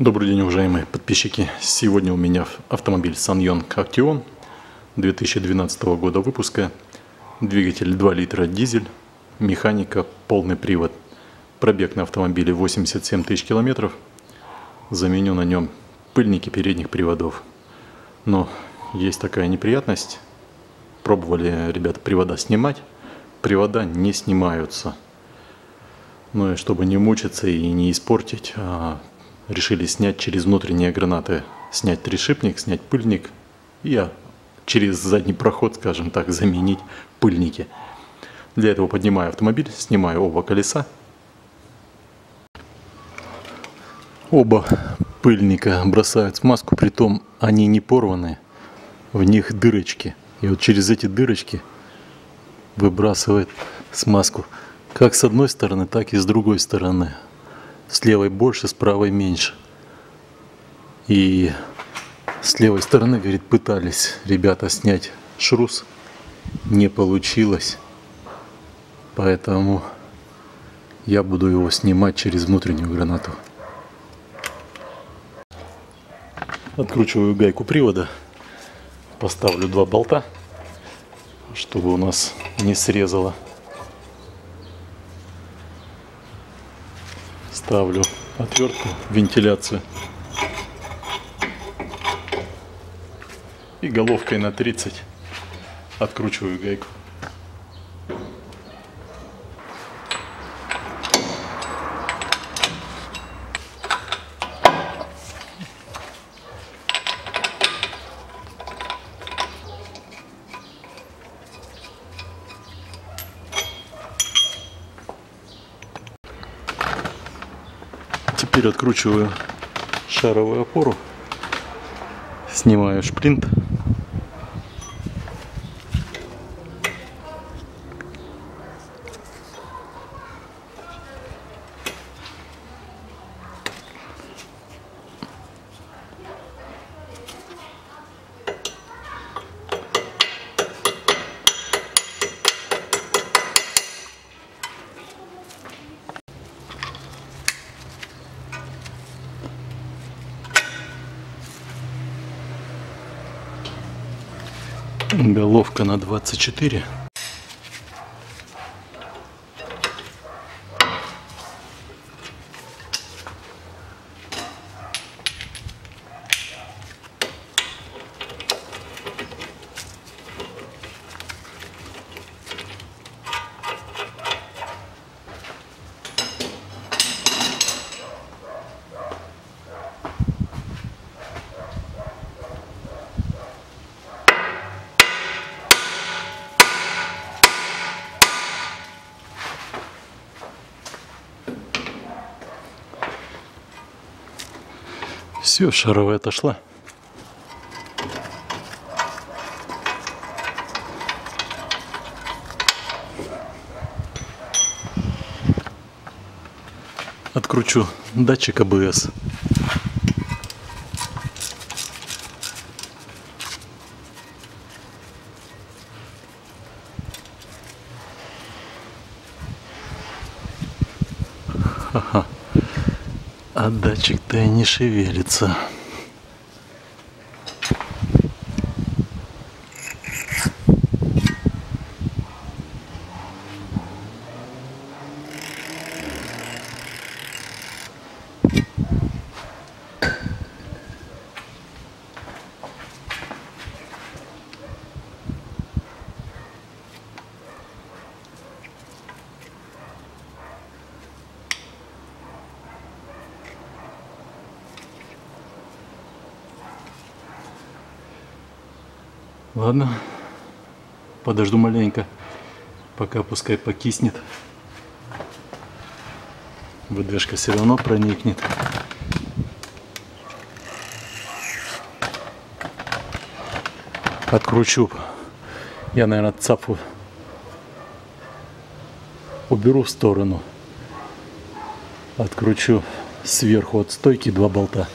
Добрый день, уважаемые подписчики. Сегодня у меня автомобиль SsangYong Actyon 2012 года выпуска. Двигатель 2 литра, дизель, механика, полный привод. Пробег на автомобиле 87 тысяч километров. Заменю на нем пыльники передних приводов. Но есть такая неприятность. Пробовали, ребята, привода снимать. Привода не снимаются. Ну и чтобы не мучиться и не испортить, решили снять через внутренние гранаты. Снять трещипник, снять пыльник и через задний проход, скажем так, заменить пыльники. Для этого поднимаю автомобиль, снимаю оба колеса. Оба пыльника бросают смазку, притом они не порваны. В них дырочки. И вот через эти дырочки выбрасывает смазку. Как с одной стороны, так и с другой стороны. С левой больше, с правой меньше. И с левой стороны, говорит, пытались ребята снять шрус. Не получилось. Поэтому я буду его снимать через внутреннюю гранату. Откручиваю гайку привода. Поставлю два болта, чтобы у нас не срезало. Ставлю отвертку, вентиляцию. И головкой на 30 откручиваю гайку. Теперь откручиваю шаровую опору, снимаю шплинт, головка на 24. Все, шаровая отошла. Откручу датчик АБС. Ха-ха. А датчик-то и не шевелится. Ладно, подожду маленько, пока пускай покиснет. Выдвижка все равно проникнет. Откручу. Я, наверное, цапу уберу в сторону. Откручу сверху от стойки два болта.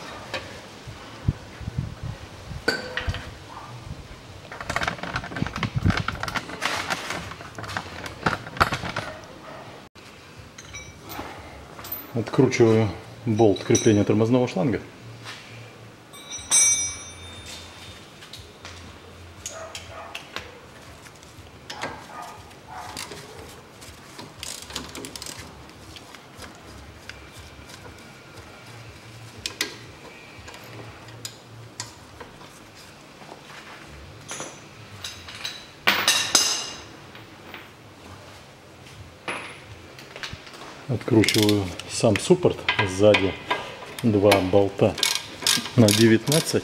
Откручиваю болт крепления тормозного шланга. Откручиваю сам суппорт, сзади два болта на 19.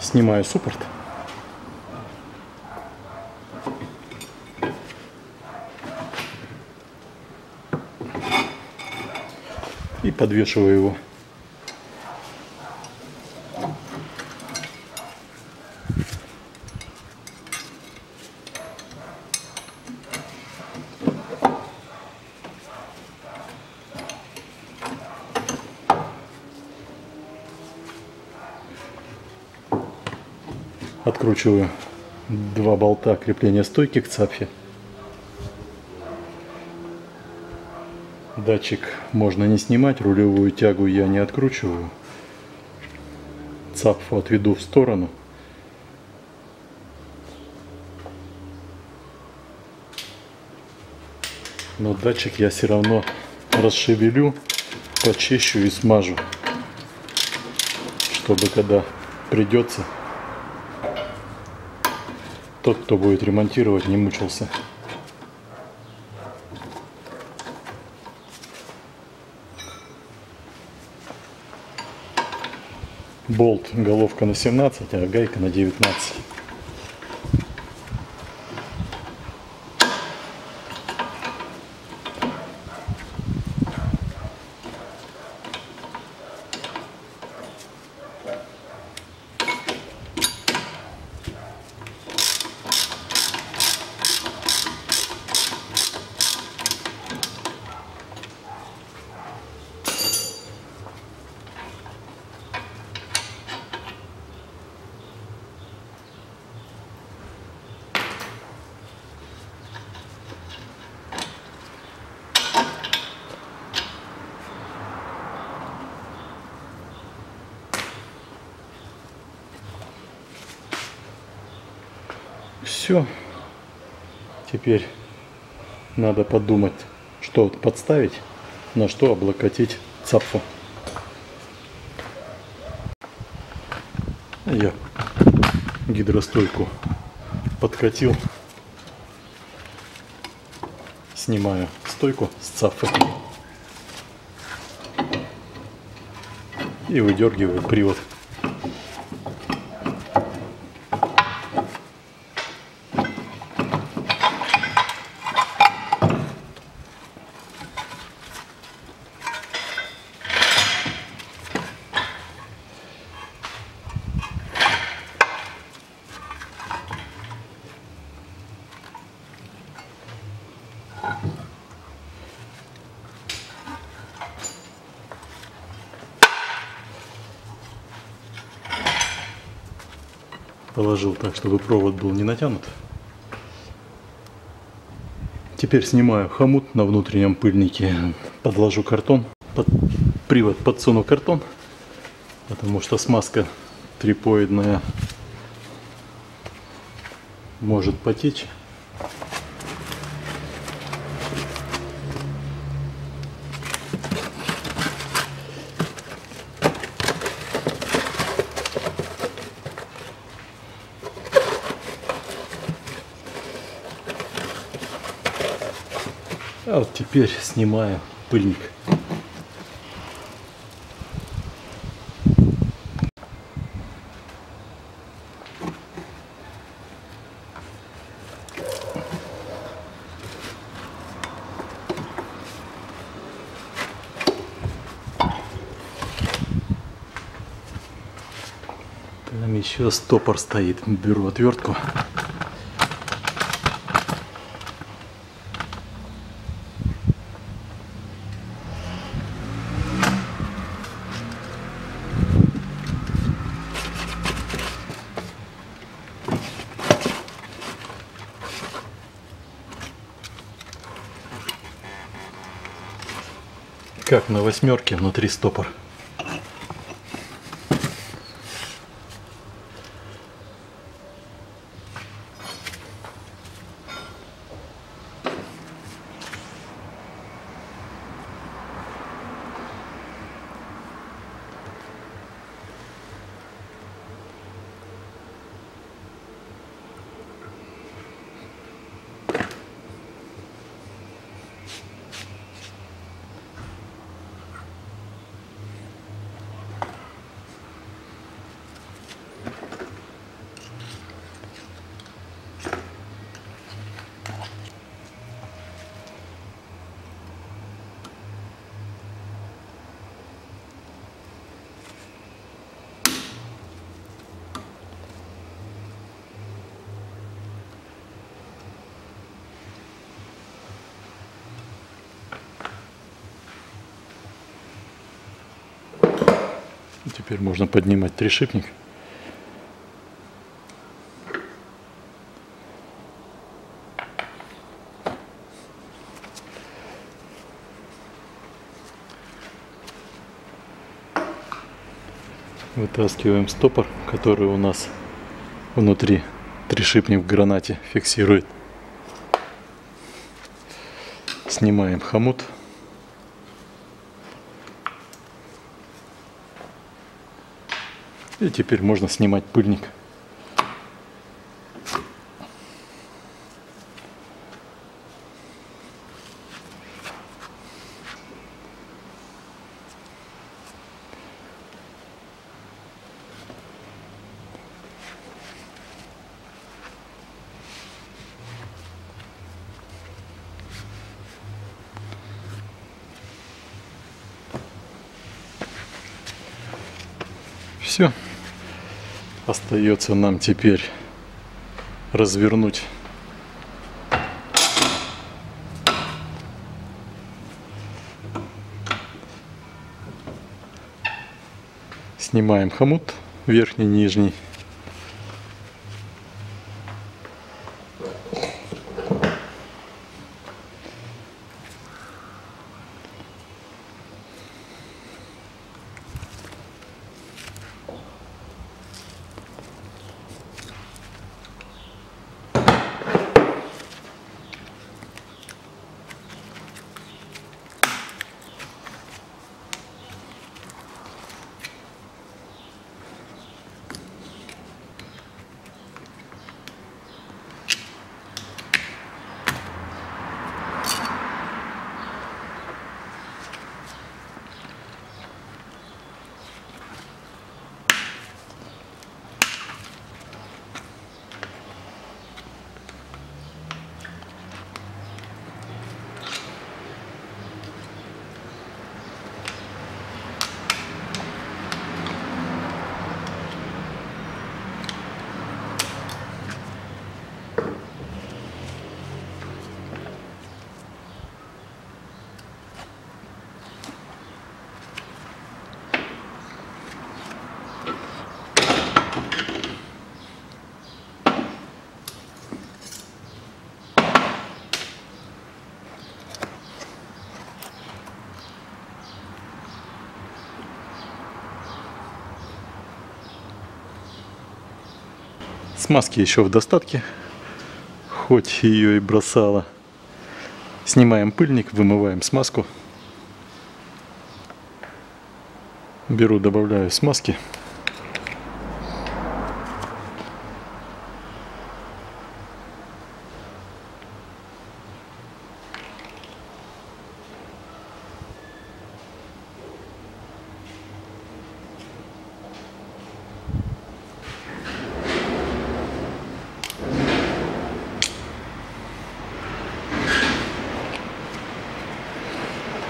Снимаю суппорт. И подвешиваю его. Откручиваю два болта крепления стойки к цапфе. Датчик можно не снимать, рулевую тягу я не откручиваю. Цапфу отведу в сторону. Но датчик я все равно расшевелю, почищу и смажу, чтобы когда придется, тот, кто будет ремонтировать, не мучился. Болт, головка на 17, а гайка на 19. Все. Теперь надо подумать, что подставить, на что облокотить цапфу. Я гидростойку подкатил. Снимаю стойку с цапфы и выдергиваю привод. Положил так, чтобы провод был не натянут. Теперь снимаю хомут на внутреннем пыльнике, подложу картон, привод подсуну картон, потому что смазка трипоидная может потечь. А вот теперь снимаю пыльник. Там еще стопор стоит. Беру отвертку. Как на восьмерке внутри стопор. Теперь можно поднимать тришипник. Вытаскиваем стопор, который у нас внутри тришипник в гранате фиксирует. Снимаем хомут. И теперь можно снимать пыльник. Все. Остается нам теперь развернуть . Снимаем хомут верхний, нижний . Смазки еще в достатке, хоть ее и бросала. Снимаем пыльник, вымываем смазку. Беру, добавляю смазки.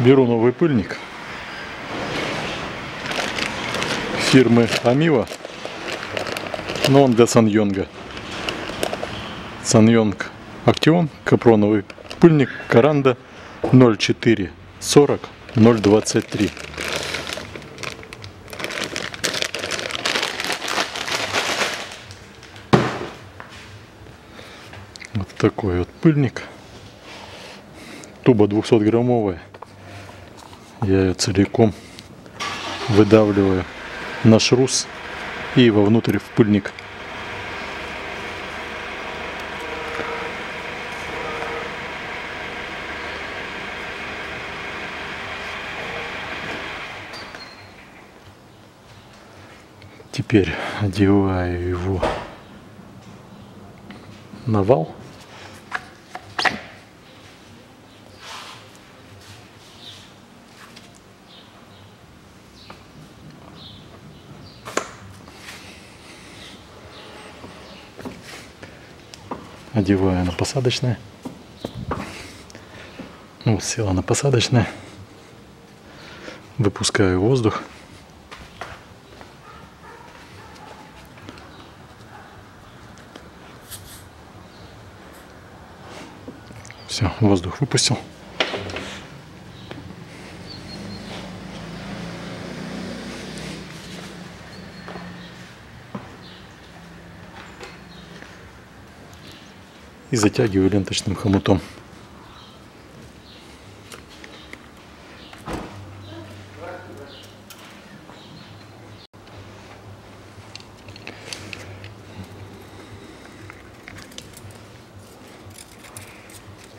Беру новый пыльник фирмы Amiva но он для SsangYong'а. SsangYong Actyon, капроновый пыльник, Каранда 0440-023. Вот такой вот пыльник. Туба 200-граммовая. Я ее целиком выдавливаю на шрус и вовнутрь в пыльник. Теперь одеваю его на вал. Одеваю на посадочное. Ну, села на посадочное. Выпускаю воздух. Все, воздух выпустил. И затягиваю ленточным хомутом.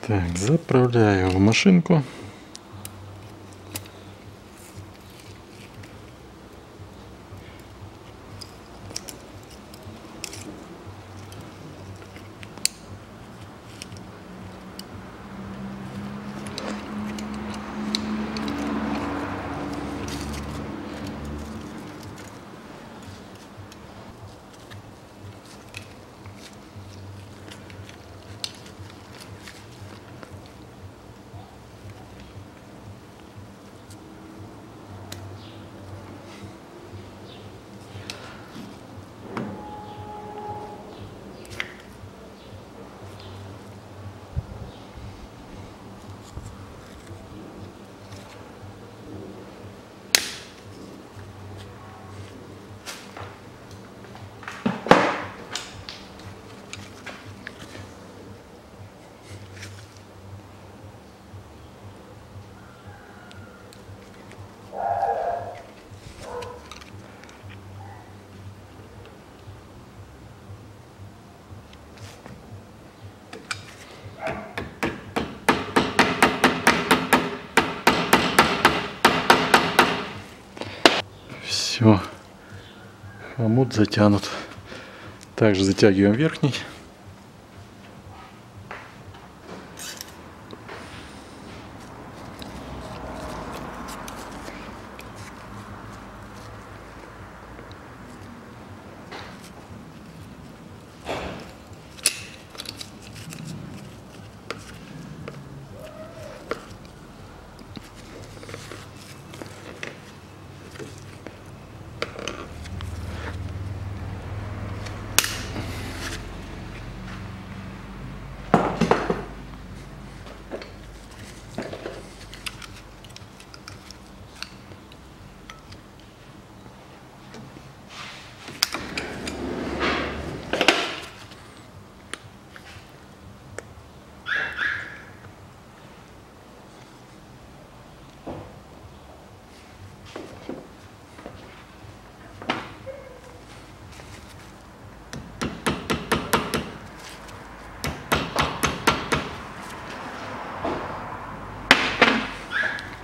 Так, заправляю в машинку. Все, хомут затянут. Также затягиваем верхний.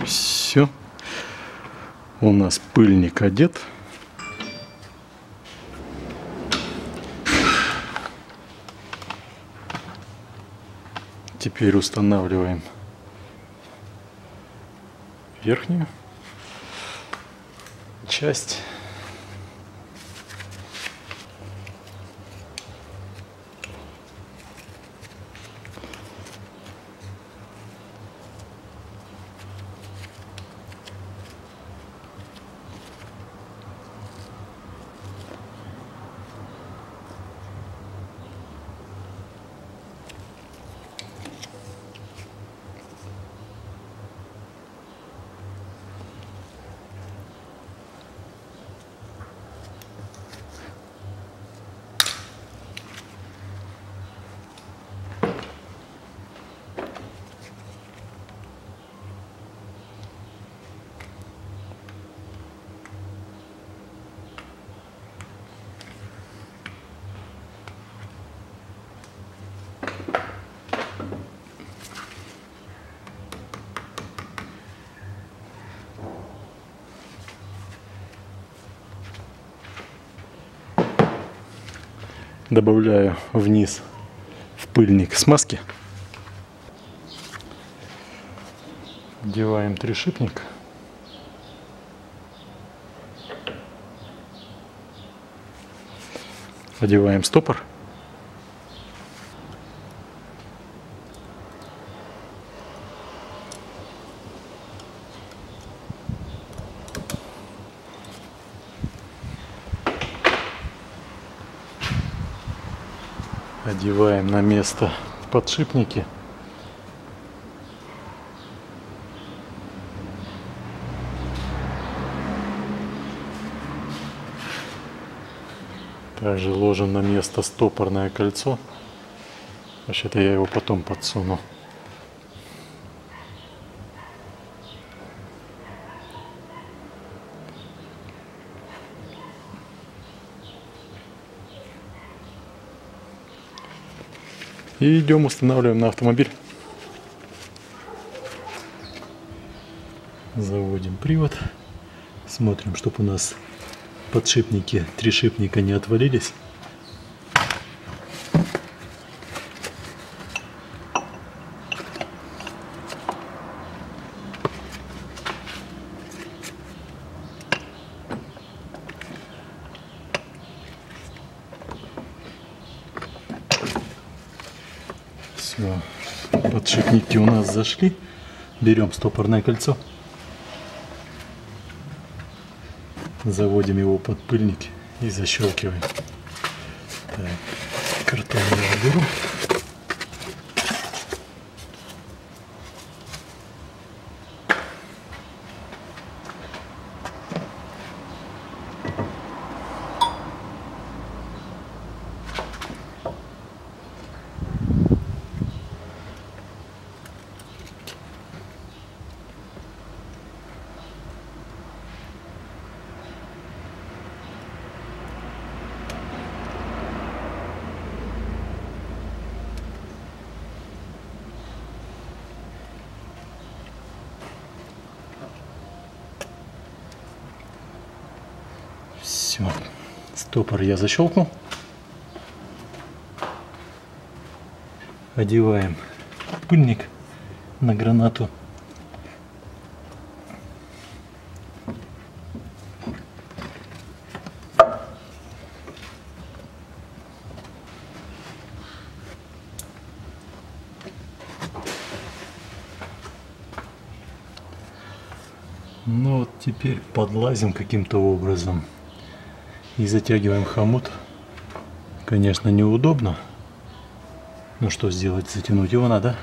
Все, у нас пыльник одет. Теперь устанавливаем верхнюю часть. добавляю вниз в пыльник смазки. Вдеваем трещипник. Одеваем стопор. Одеваем на место подшипники. Также ложим на место стопорное кольцо. Вообще-то я его потом подсуну. И идем, устанавливаем на автомобиль. Заводим привод. Смотрим, чтобы у нас подшипники тришипника не отвалились. Все, подшипники у нас зашли. Берем стопорное кольцо. Заводим его под пыльник и защелкиваем. Так, картон я уберу. Стопор я защелкнул. Одеваем пыльник на гранату. Ну вот теперь подлазим каким-то образом и затягиваем хомут. Конечно, неудобно, но что сделать, затянуть его надо.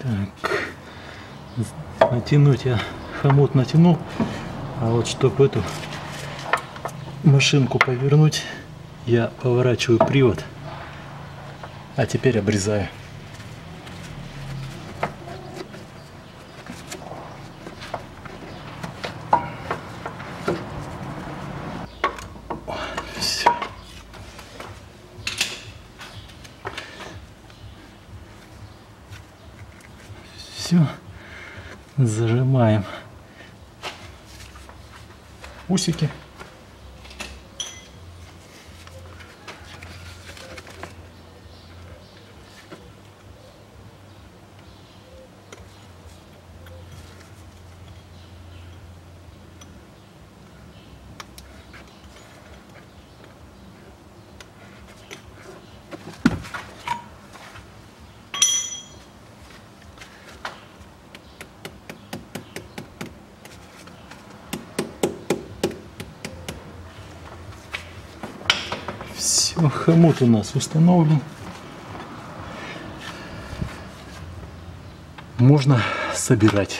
Так, натянуть я хомут натянул, а вот чтобы эту машинку повернуть, я поворачиваю привод, а теперь обрезаю. Зажимаем усики. Хомут у нас установлен. Можно собирать.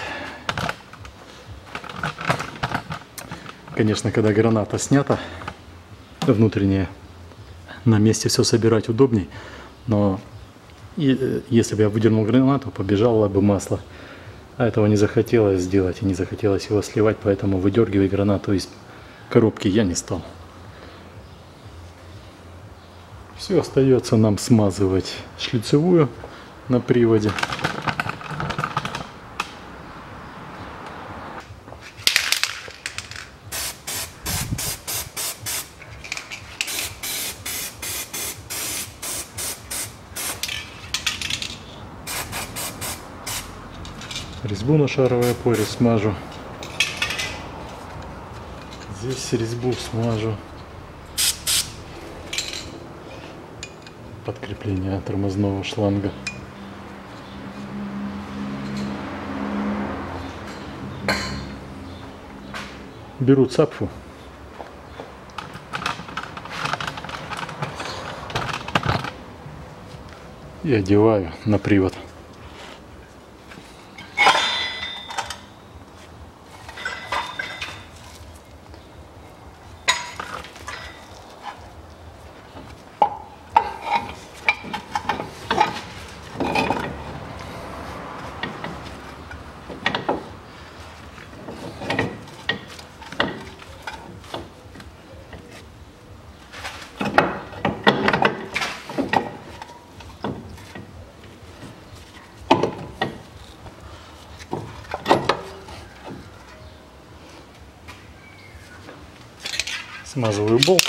Конечно, когда граната снята, внутренняя, на месте все собирать удобней. Но если бы я выдернул гранату, побежало бы масло. А этого не захотелось сделать и не захотелось его сливать, поэтому выдергивать гранату из коробки я не стал. Все остается нам смазывать шлицевую на приводе. Резьбу на шаровой опоре смажу. Здесь резьбу смажу. Подкрепление тормозного шланга. Беру цапфу. И одеваю на привод. Смазываю болт.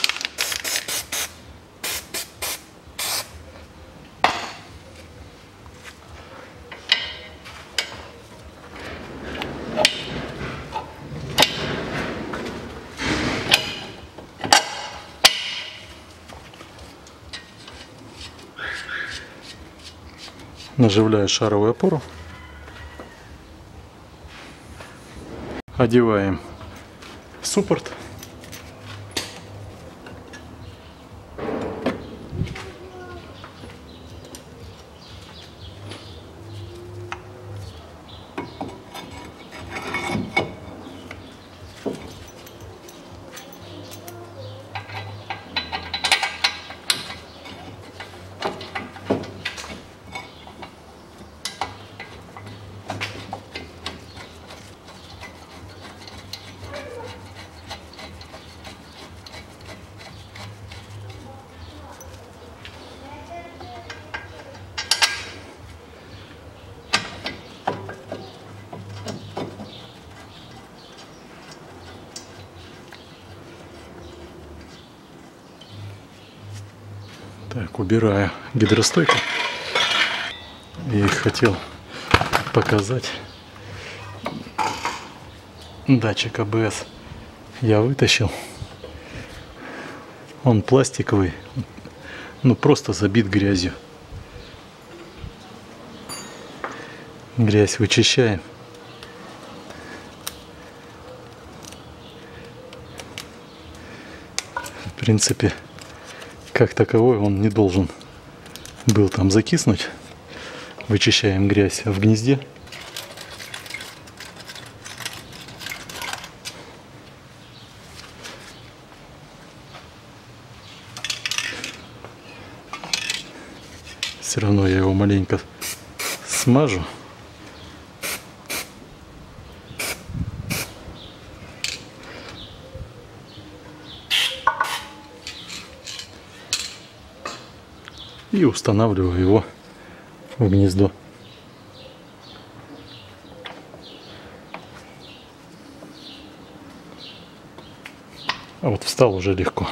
Наживляю шаровую опору. Одеваем суппорт. Так, убираю гидростойку. Я их хотел показать. Датчик АБС я вытащил. Он пластиковый, ну просто забит грязью. Грязь вычищаем. В принципе, как таковой он не должен был там закиснуть. Вычищаем грязь в гнезде. Все равно я его маленько смажу. И устанавливаю его в гнездо. А вот встал уже легко.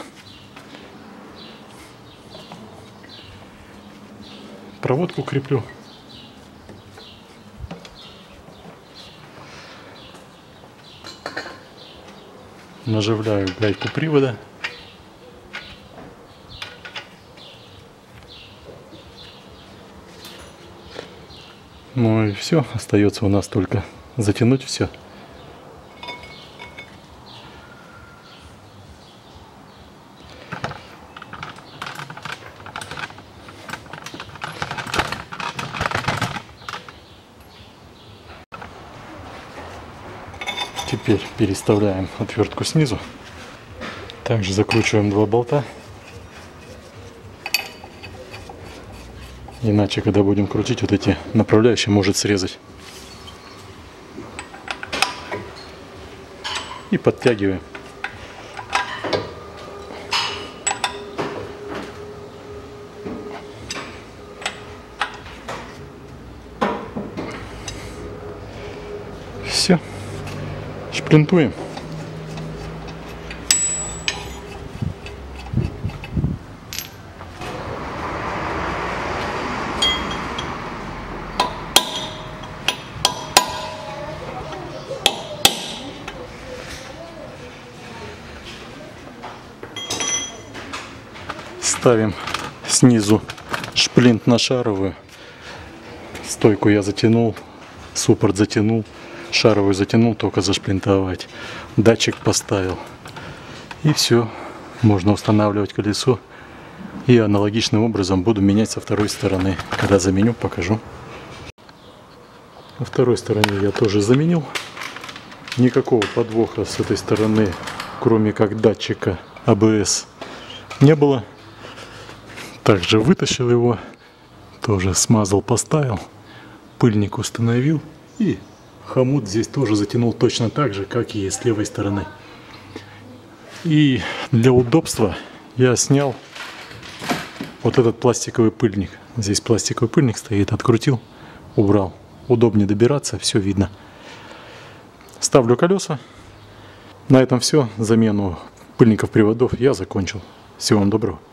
Проводку креплю. Наживляю гайку привода. Ну и все, остается у нас только затянуть все. Теперь переставляем отвертку снизу. Также закручиваем два болта. Иначе, когда будем крутить, вот эти направляющие может срезать. И подтягиваем. Все. Шплинтуем. Ставим снизу шплинт на шаровую. Стойку я затянул, суппорт затянул, шаровую затянул, только зашплинтовать. Датчик поставил. И все. Можно устанавливать колесо. И аналогичным образом буду менять со второй стороны. Когда заменю, покажу. На второй стороне я тоже заменил. Никакого подвоха с этой стороны, кроме как датчика ABS, не было. Также вытащил его, тоже смазал, поставил, пыльник установил, и хомут здесь тоже затянул точно так же, как и с левой стороны. И для удобства я снял вот этот пластиковый пыльник. Здесь пластиковый пыльник стоит, открутил, убрал. Удобнее добираться, все видно. Ставлю колеса. На этом все. Замену пыльников приводов я закончил. Всего вам доброго.